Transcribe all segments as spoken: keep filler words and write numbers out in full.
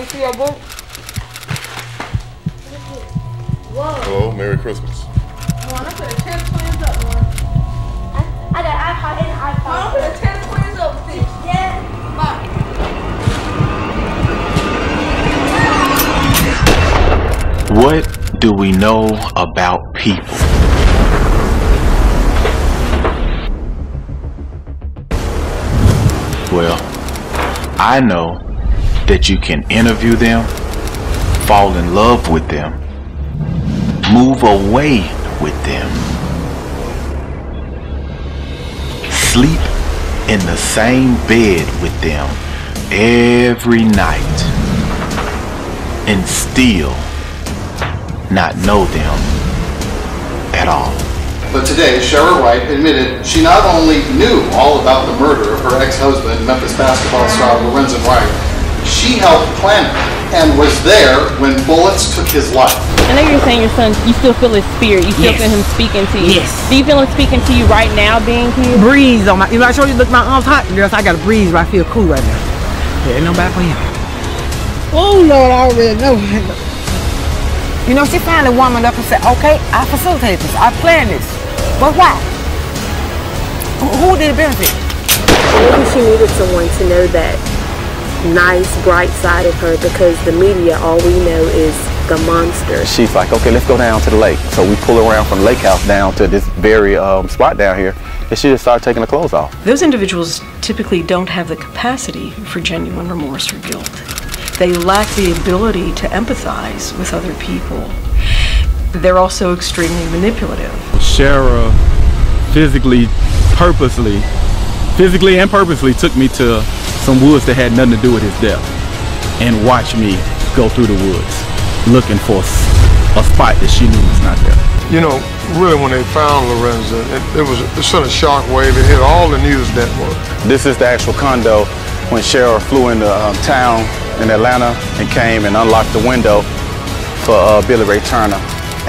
you see your book? Whoa. Hello, Merry Christmas. Come on, I put the ten twins up, Lauren. I, I got an iPod and an iPod. I put the ten twins up, see? Yeah. Bye. What do we know about people? Well, I know that you can interview them, fall in love with them, move away with them, sleep in the same bed with them every night, and still not know them at all. But today, Sherra Wright admitted she not only knew all about the murder of her ex-husband, Memphis basketball star Lorenzen Wright, she helped plan it and was there when bullets took his life. I know you're saying your son, you still feel his spirit, you still yes. feel him speaking to you. Yes. Do you feel him speaking to you right now being here? Breeze on my, you know, I showed you, look, my arms hot, girls, I got a breeze, but I feel cool right now. There ain't nobody for him. Oh, Lord, I already know. You know, she finally womaned up and said, okay, I facilitate this, I planned this. But why? Who, who did it benefit? Maybe she needed someone to know that nice, bright side of her, because the media, all we know is the monster. She's like, okay, let's go down to the lake. So we pull around from the lake house down to this very um, spot down here, and she just started taking her clothes off. Those individuals typically don't have the capacity for genuine remorse or guilt. They lack the ability to empathize with other people. They're also extremely manipulative. Sherra physically, purposely, physically and purposely took me to some woods that had nothing to do with his death and watched me go through the woods looking for a spot that she knew was not there. You know, really when they found Lorenzen, it, it was a sort of shock wave. It hit all the news networks. This is the actual condo when Sherra flew into um, town in Atlanta and came and unlocked the window for uh, Billy Ray Turner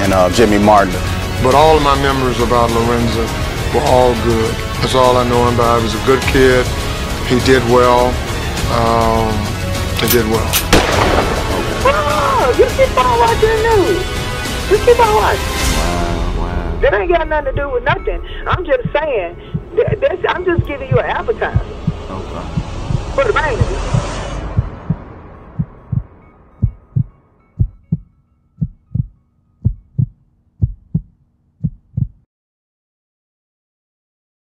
and uh, Jimmy Martin. But all of my memories about Lorenzen were all good. That's all I know him by. He was a good kid. He did well. Um, he did well. Oh, you keep on watching the news. You keep on watching. That ain't got nothing to do with nothing. I'm just saying. That's, I'm just giving you an appetizer. Okay. For the bangers.